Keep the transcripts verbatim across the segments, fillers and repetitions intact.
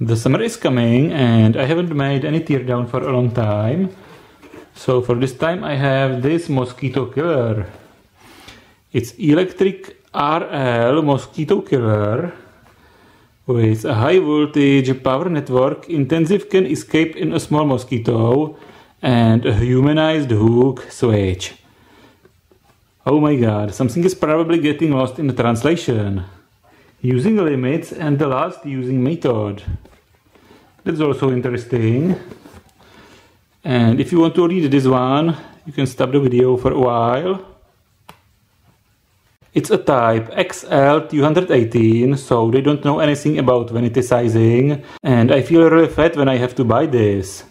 The summer is coming and I haven't made any teardown for a long time. So for this time I have this mosquito killer. It's Electric R L Mosquito Killer with a high voltage power network, intensive can escape in a small mosquito and a humanized hook switch. Oh my god, something is probably getting lost in the translation. Using limits and the last using method. That's also interesting. And if you want to read this one, you can stop the video for a while. It's a type X L two eighteen, so they don't know anything about vanity sizing, and I feel really fat when I have to buy this.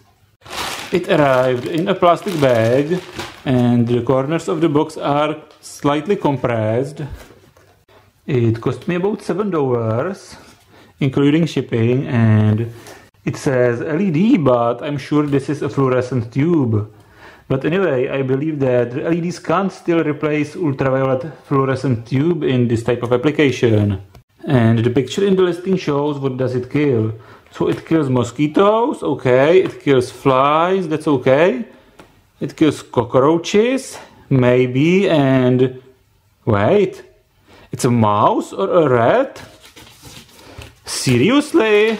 It arrived in a plastic bag, and the corners of the box are slightly compressed. It cost me about seven dollars, including shipping, and it says L E D, but I'm sure this is a fluorescent tube. But anyway, I believe that L E Ds can't still replace ultraviolet fluorescent tube in this type of application. And the picture in the listing shows what does it kill. So it kills mosquitoes, okay, it kills flies, that's okay. It kills cockroaches, maybe, and... wait, it's a mouse or a rat? Seriously?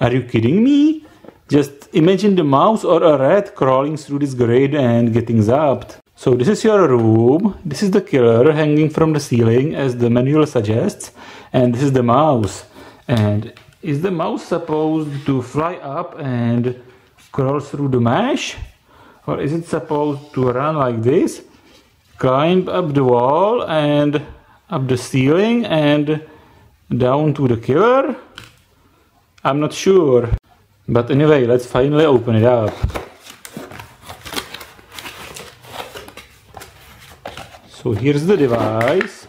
Are you kidding me? Just imagine the mouse or a rat crawling through this grid and getting zapped. So this is your room, this is the killer hanging from the ceiling as the manual suggests, and this is the mouse. And is the mouse supposed to fly up and crawl through the mesh? Or is it supposed to run like this, climb up the wall and up the ceiling and down to the killer? I'm not sure. But anyway, let's finally open it up. So here's the device.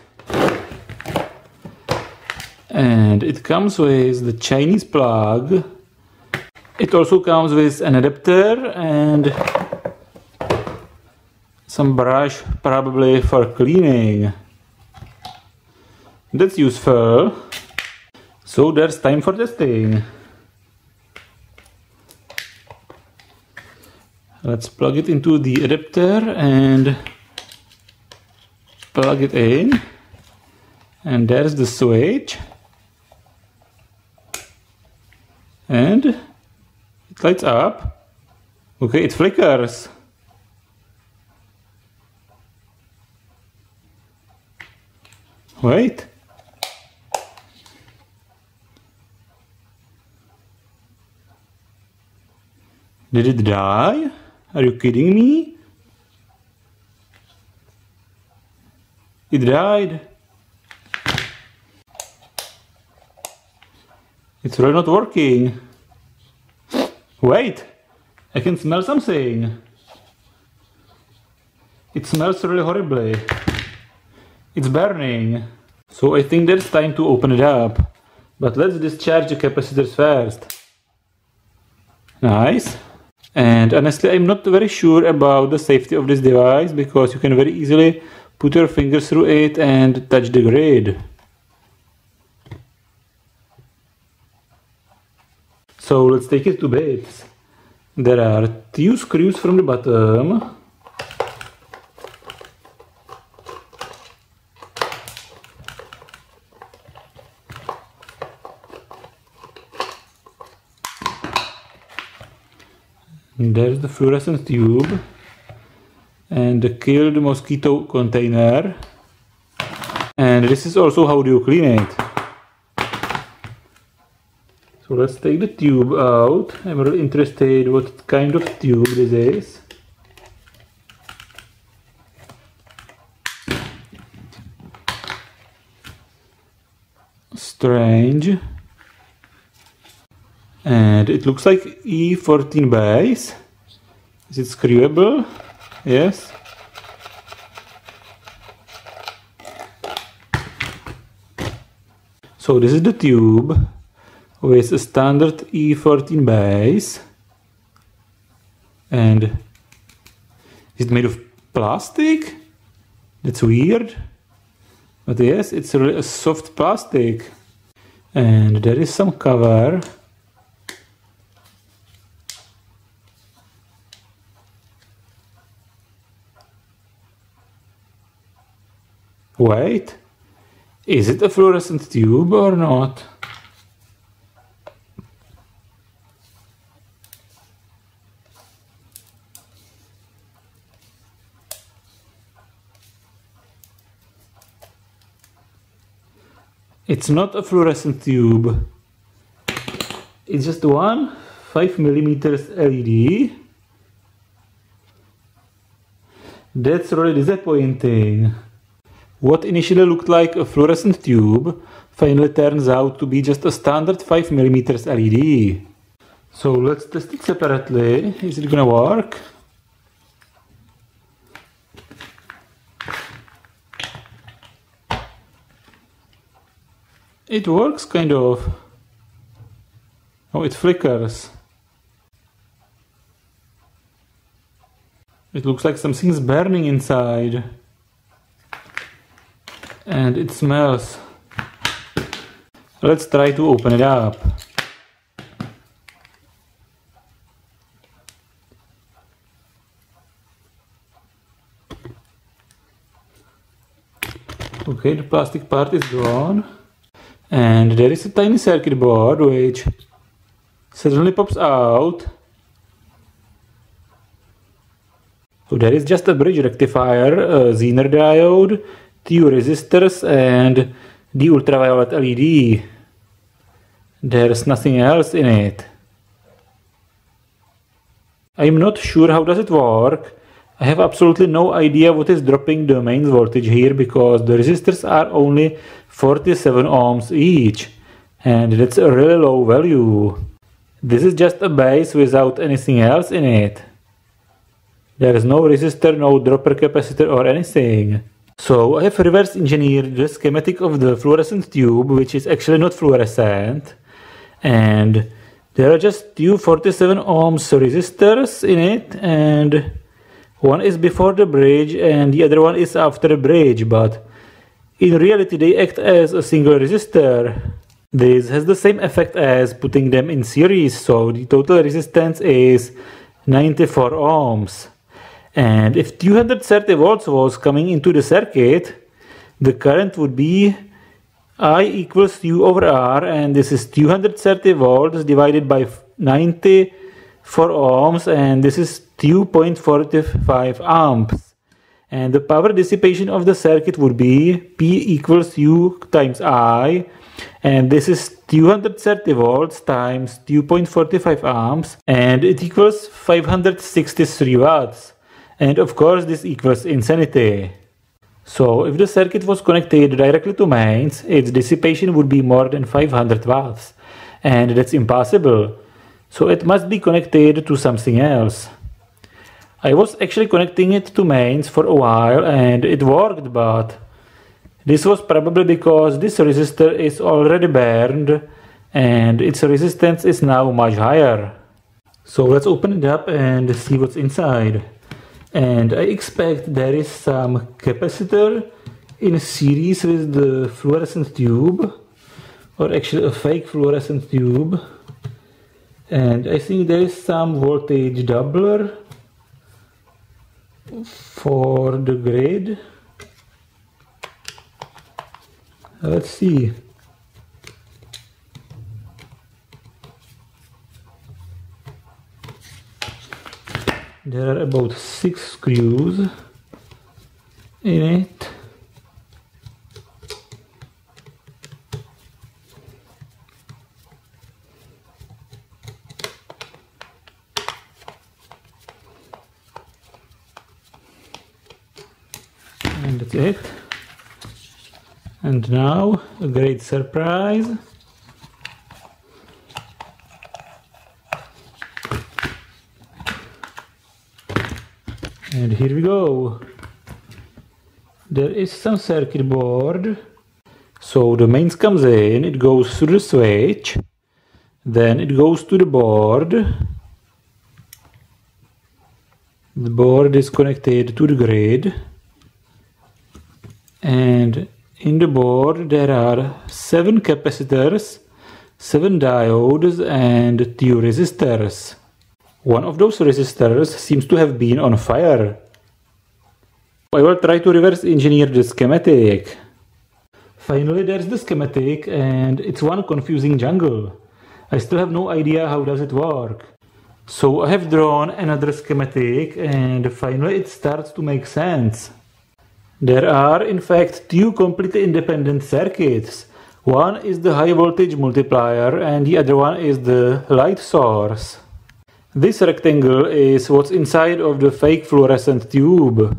And it comes with the Chinese plug. It also comes with an adapter and some brush, probably for cleaning. That's useful. So there's time for testing. Let's plug it into the adapter and plug it in. And there's the switch. And it lights up. Okay, it flickers. Wait. Did it die? Are you kidding me? It died. It's really not working. Wait, I can smell something. It smells really horribly. It's burning. So I think there's time to open it up. But let's discharge the capacitors first. Nice. And honestly, I'm not very sure about the safety of this device because you can very easily put your fingers through it and touch the grid. So let's take it to bits. There are two screws from the bottom. There's the fluorescent tube and the killed mosquito container, and this is also how do you clean it. So let's take the tube out. I'm really interested what kind of tube this is. Strange. And it looks like E fourteen base. Is it screwable? Yes. So this is the tube with a standard E fourteen base. And is it made of plastic? That's weird. But yes, it's a soft plastic. and there is some cover. Wait, is it a fluorescent tube or not? It's not a fluorescent tube. It's just one five millimeter L E D. That's really disappointing. What initially looked like a fluorescent tube finally turns out to be just a standard five millimeter L E D. So let's test it separately. Is it gonna work? It works, kind of. Oh, it flickers. It looks like something's burning inside. And it smells. Let's try to open it up. Okay, the plastic part is gone. And there is a tiny circuit board which suddenly pops out. So there is just a bridge rectifier, a Zener diode, two resistors and the ultraviolet L E D. There's nothing else in it. I'm not sure how does it work. I have absolutely no idea what is dropping the mains voltage here, because the resistors are only forty-seven ohms each, and that's a really low value. This is just a base without anything else in it. There is no resistor, no dropper capacitor or anything. So I have reverse engineered the schematic of the fluorescent tube, which is actually not fluorescent, and there are just two forty-seven ohms resistors in it, and one is before the bridge and the other one is after the bridge, but in reality they act as a single resistor. This has the same effect as putting them in series, so the total resistance is ninety-four ohms. And if two hundred thirty volts was coming into the circuit, the current would be I equals U over R, and this is two hundred thirty volts divided by ninety-four ohms, and this is two point four five amps, and the power dissipation of the circuit would be P equals U times I, and this is two hundred thirty volts times two point four five amps, and it equals five hundred sixty-three watts, and of course this equals insanity. So if the circuit was connected directly to mains, its dissipation would be more than five hundred watts, and that's impossible, so it must be connected to something else. I was actually connecting it to mains for a while and it worked, but this was probably because this resistor is already burned and its resistance is now much higher. So let's open it up and see what's inside. And I expect there is some capacitor in series with the fluorescent tube, or actually a fake fluorescent tube. And I think there is some voltage doubler for the grid. Let's see. There are about six screws in it. And that's it. And now, a great surprise. And here we go. There is some circuit board. So the mains comes in, it goes through the switch, then it goes to the board. The board is connected to the grid. And in the board there are seven capacitors, seven diodes and two resistors. One of those resistors seems to have been on fire. I will try to reverse engineer the schematic. Finally, there's the schematic, and it's one confusing jungle. I still have no idea how does it work. So I have drawn another schematic and finally it starts to make sense. There are in fact two completely independent circuits. One is the high voltage multiplier and the other one is the light source. This rectangle is what's inside of the fake fluorescent tube.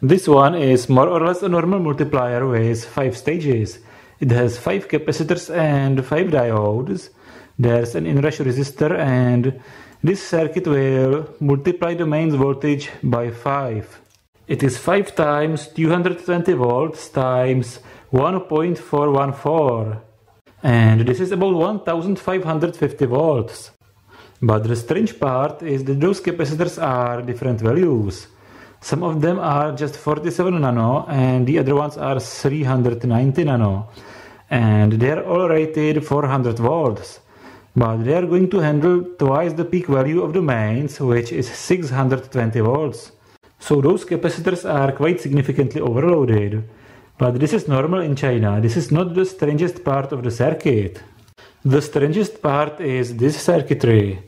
This one is more or less a normal multiplier with five stages. It has five capacitors and five diodes. There's an inrush resistor, and this circuit will multiply the mains voltage by five. It is five times two hundred twenty volts times one point four one four. And this is about one thousand five hundred fifty volts. But the strange part is that those capacitors are different values. Some of them are just forty-seven nano and the other ones are three hundred ninety nano, and they are all rated four hundred volts, but they are going to handle twice the peak value of the mains, which is six hundred twenty volts. So those capacitors are quite significantly overloaded. But this is normal in China. This is not the strangest part of the circuit. The strangest part is this circuitry.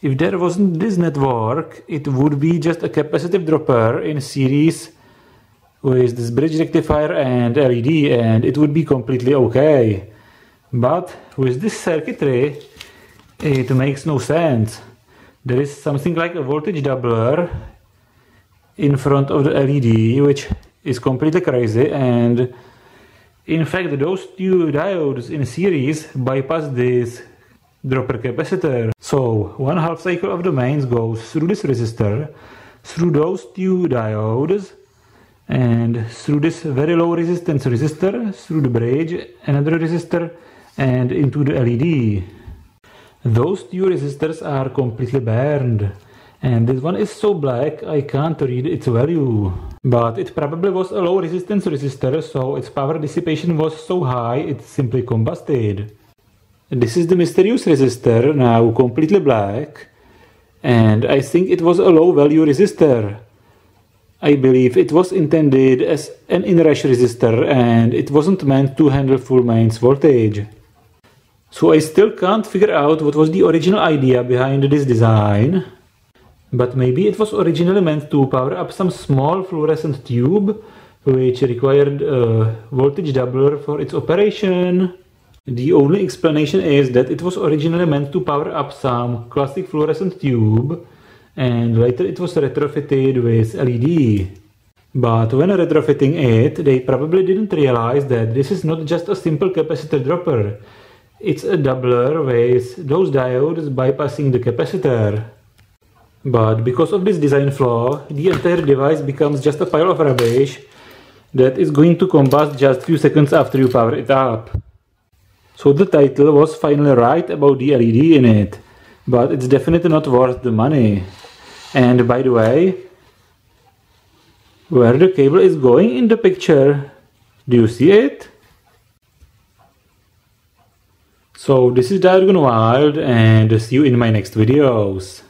If there wasn't this network, it would be just a capacitive dropper in series with this bridge rectifier and L E D, and it would be completely okay. But with this circuitry, it makes no sense. There is something like a voltage doubler in front of the L E D, which is completely crazy, and in fact those two diodes in series bypass this dropper capacitor. So one half cycle of the mains goes through this resistor, through those two diodes, and through this very low resistance resistor, through the bridge, another resistor, and into the L E D. Those two resistors are completely burned, and this one is so black I can't read its value. But it probably was a low resistance resistor, so its power dissipation was so high it simply combusted. This is the mysterious resistor, now completely black, and I think it was a low value resistor. I believe it was intended as an inrush resistor and it wasn't meant to handle full mains voltage. So I still can't figure out what was the original idea behind this design, but maybe it was originally meant to power up some small fluorescent tube which required a voltage doubler for its operation. The only explanation is that it was originally meant to power up some classic fluorescent tube and later it was retrofitted with L E D. But when retrofitting it, they probably didn't realize that this is not just a simple capacitor dropper. It's a doubler with those diodes bypassing the capacitor. But because of this design flaw, the entire device becomes just a pile of rubbish that is going to combust just few seconds after you power it up. So the title was finally right about the L E D in it, but it's definitely not worth the money. And by the way, where the cable is going in the picture, do you see it? So this is DiodeGoneWild, and see you in my next videos.